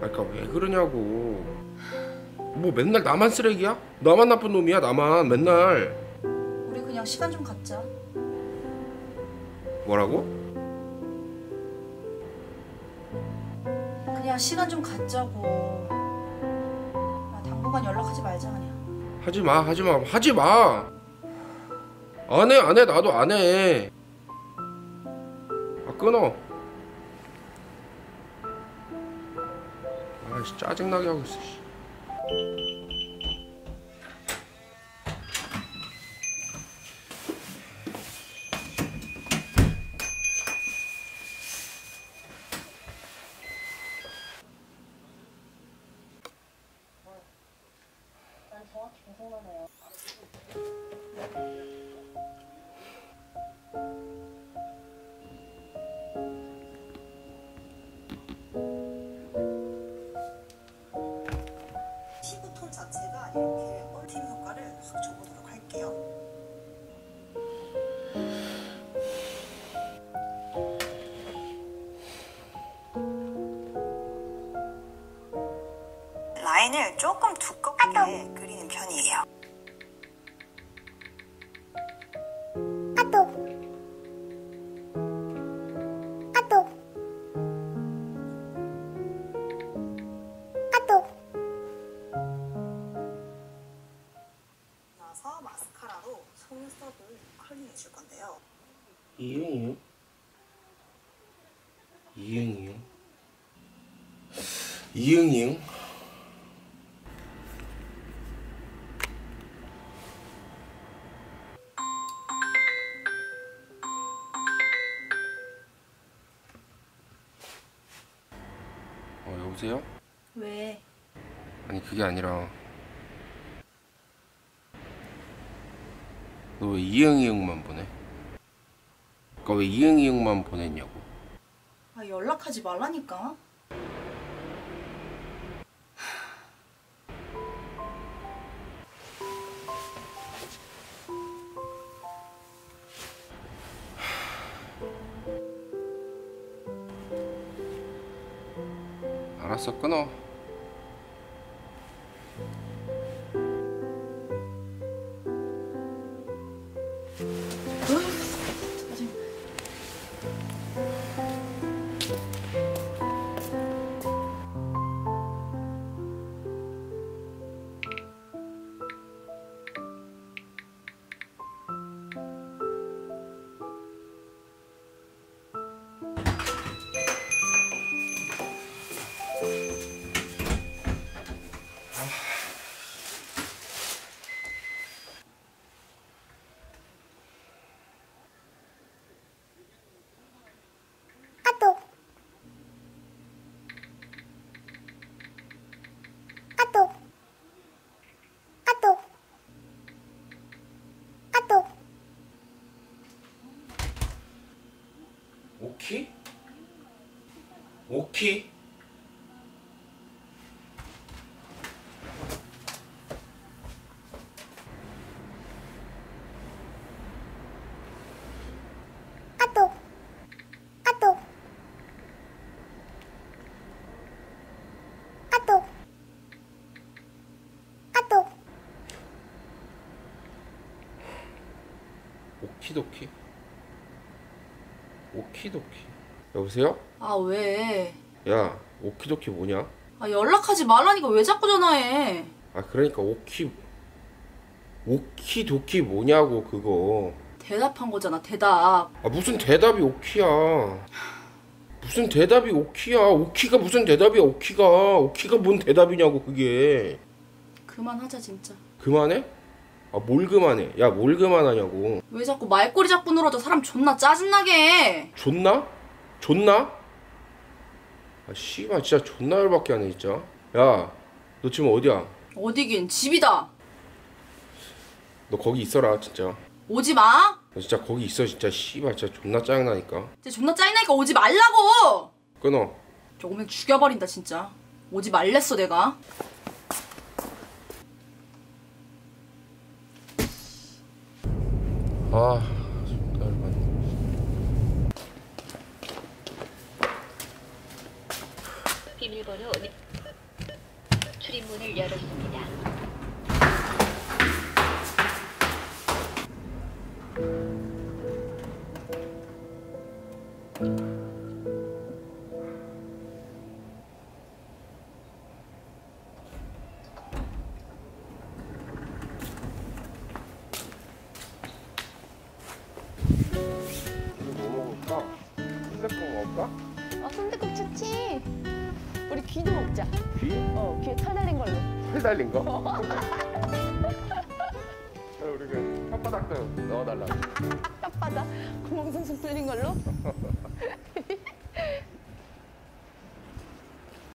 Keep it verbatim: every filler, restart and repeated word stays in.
그러니까 왜 그러냐고. 뭐 맨날 나만 쓰레기야? 나만 나쁜 놈이야? 나만 맨날. 우리 그냥 시간 좀 갖자. 뭐라고? 그냥 시간 좀 갖자고. 나 당분간 연락하지 말자 그냥. 하지마 하지마 하지마. 안해 안해 나도 안해. 아 끊어. 아이씨 짜증나게 하고 있어. 정확히 계산하네요. 시부톤 자체가 이렇게 얼팀 효과를 확 줘보도록 할게요. 라인을 조금 두껍게 그리는 편이에요. 까똑 까똑 까똑. 나서 마스카라로 속눈썹을 컬링해 줄 건데요. 이응이요? 이응이요? 이응이요? 어, 여보세요? 왜? 아니 그게 아니라 너 왜 이응이응만 보내? 그니까 왜 이응이응만 보냈냐고. 아 연락하지 말라니까. 알았어, 끊어. 오키? 오키? 까똑 까똑 까똑 까똑. 오키도키? 오키도키. 여보세요? 아 왜? 야 오키도키 뭐냐? 아 연락하지 말라니까 왜 자꾸 전화해? 아 그러니까 오키 오키도키 뭐냐고. 그거 대답한 거잖아 대답. 아 무슨 대답이 오키야. 무슨 대답이 오키야. 오키가 무슨 대답이야. 오키가 오키가 뭔 대답이냐고. 그게 그만하자 진짜. 그만해? 아 뭘 그만해. 야 뭘 그만하냐고. 왜 자꾸 말꼬리 잡고 늘어져. 사람 존나 짜증나게 해. 존나? 존나? 아 씨발 진짜 존나 열받게 하네 진짜. 야 너 지금 어디야? 어디긴 집이다. 너 거기 있어라 진짜. 오지마. 너 진짜 거기 있어 진짜. 씨발 진짜 존나 짜증나니까. 진짜 존나 짜증나니까 오지 말라고. 끊어. 조금은 죽여버린다 진짜. 오지 말랬어 내가. 아, 진짜 열받네. 비밀번호 귀? 어, 귀에 털 달린 걸로. 털 달린 거? 우리 그 혓바닥도 넣어달라고. 혓바닥? 구멍 송송 뚫린 걸로?